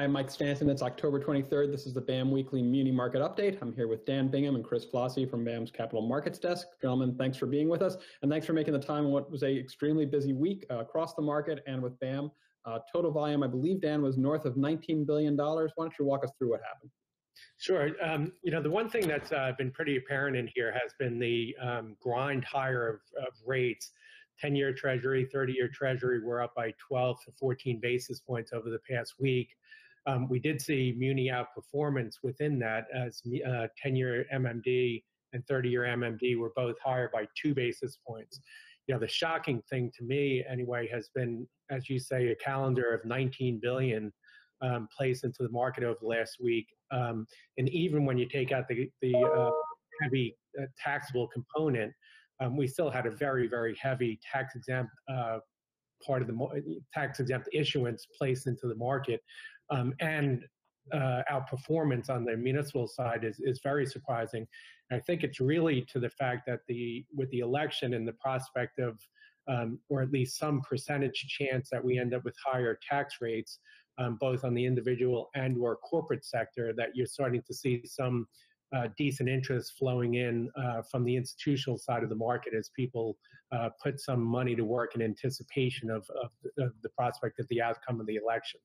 I am Mike Stanton. It's October 23rd. This is the BAM Weekly Muni Market Update. I'm here with Dan Bingham and Chris Flossie from BAM's Capital Markets Desk. Gentlemen, thanks for being with us, and thanks for making the time in what was an extremely busy week across the market and with BAM. Total volume, I believe, Dan, was north of $19 billion. Why don't you walk us through what happened? Sure. You know, the one thing that's been pretty apparent in here has been the grind higher of rates. 10-year Treasury, 30-year Treasury were up by 12 to 14 basis points over the past week. We did see muni outperformance within that, as 10-year MMD and 30-year MMD were both higher by 2 basis points. You know, the shocking thing to me, anyway, has been, as you say, a calendar of $19 billion placed into the market over the last week. And even when you take out the heavy taxable component, we still had a very, very heavy tax-exempt part of the tax-exempt issuance placed into the market, and outperformance on the municipal side is very surprising. And I think it's really to the fact that with the election and the prospect of, or at least some percentage chance that we end up with higher tax rates, both on the individual and or corporate sector, that you're starting to see some decent interest flowing in from the institutional side of the market as people put some money to work in anticipation of the prospect of the outcome of the election.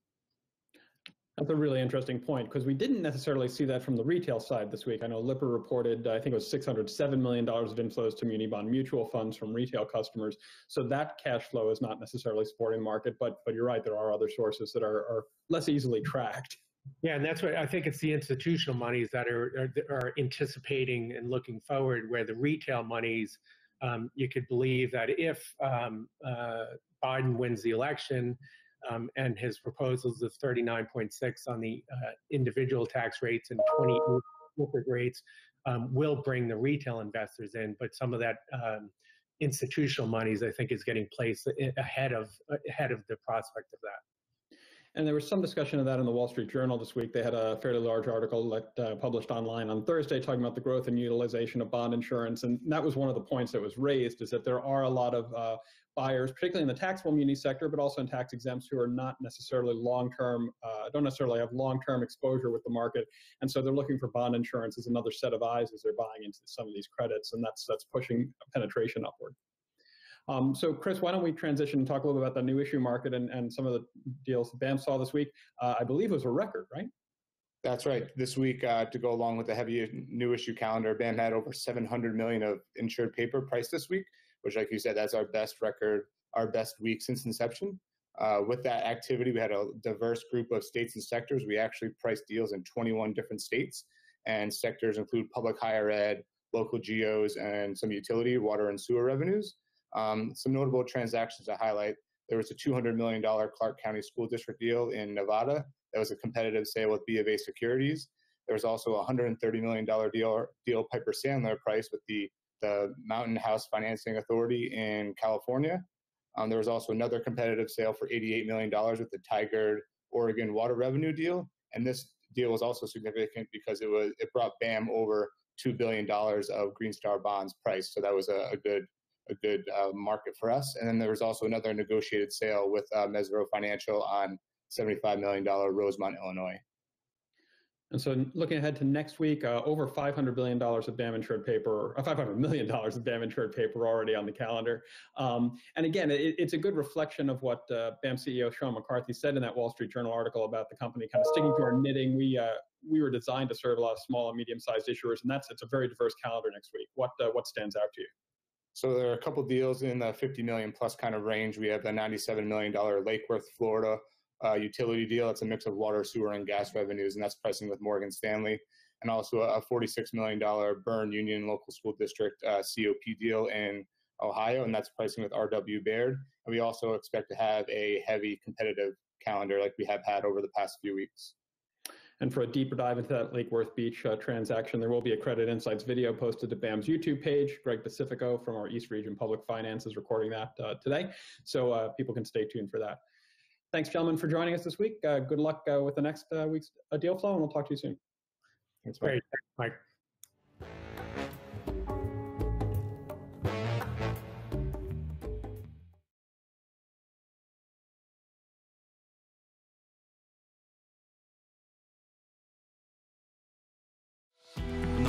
That's a really interesting point, because we didn't necessarily see that from the retail side this week. I know Lipper reported, I think it was $607 million of inflows to muni bond mutual funds from retail customers. So that cash flow is not necessarily supporting market, but you're right, there are other sources that are less easily tracked. Yeah, and that's what I think, it's the institutional monies that are anticipating and looking forward, where the retail monies, you could believe that if Biden wins the election and his proposals of 39.6 on the individual tax rates and 20 corporate rates will bring the retail investors in, but some of that institutional monies, I think, is getting placed ahead of the prospect of that. And there was some discussion of that in the Wall Street Journal this week. They had a fairly large article that published online on Thursday talking about the growth and utilization of bond insurance. And that was one of the points that was raised, is that there are a lot of buyers, particularly in the taxable muni sector, but also in tax exempts, who are not necessarily long-term, don't necessarily have long-term exposure with the market. And so they're looking for bond insurance as another set of eyes as they're buying into some of these credits. And that's pushing penetration upward. So, Chris, why don't we transition and talk a little bit about the new issue market and some of the deals BAM saw this week. I believe it was a record, right? That's right. This week, to go along with the heavy new issue calendar, BAM had over $700 million of insured paper priced this week, which, like you said, that's our best record, our best week since inception. With that activity, we had a diverse group of states and sectors. We actually priced deals in 21 different states, and sectors include public higher ed, local GOs, and some utility, water, and sewer revenues. Some notable transactions to highlight: there was a $200 million Clark County School District deal in Nevada that was a competitive sale with B of A Securities. There was also a $130 million deal Piper Sandler priced with the Mountain House Financing Authority in California. There was also another competitive sale for $88 million with the Tigard, Oregon water revenue deal. And this deal was also significant because it brought BAM over $2 billion of Green Star bonds priced. So that was a good market for us. And then there was also another negotiated sale with Mesereo Financial on $75 million Rosemont, Illinois. And so, looking ahead to next week, over $500 billion of BAM insured paper, $500 million of BAM insured paper already on the calendar. And again, it's a good reflection of what BAM CEO Sean McCarthy said in that Wall Street Journal article about the company kind of sticking to our knitting. We were designed to serve a lot of small and medium-sized issuers, and it's a very diverse calendar next week. What stands out to you? So there are a couple deals in the 50 million plus kind of range. We have the $97 million Lake Worth, Florida utility deal. It's a mix of water, sewer, and gas revenues, and that's pricing with Morgan Stanley. And also a $46 million Burn Union local school district COP deal in Ohio, and that's pricing with RW Baird. And we also expect to have a heavy competitive calendar like we have had over the past few weeks. And for a deeper dive into that Lake Worth Beach transaction, there will be a Credit Insights video posted to BAM's YouTube page. Greg Pacifico from our East Region Public Finance is recording that today, so people can stay tuned for that. Thanks, gentlemen, for joining us this week. Good luck with the next week's deal flow, and we'll talk to you soon. Thanks, Mike. Great. Thanks, Mike.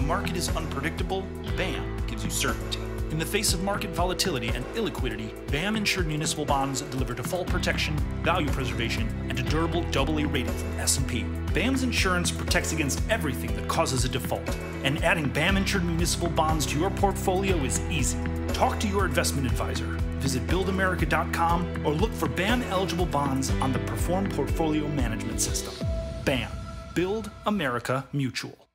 market is unpredictable, BAM gives you certainty. In the face of market volatility and illiquidity, BAM-insured municipal bonds deliver default protection, value preservation, and a durable AA rating from S&P. BAM's insurance protects against everything that causes a default, and adding BAM-insured municipal bonds to your portfolio is easy. Talk to your investment advisor, visit buildamerica.com, or look for BAM-eligible bonds on the Perform Portfolio Management System. BAM. Build America Mutual.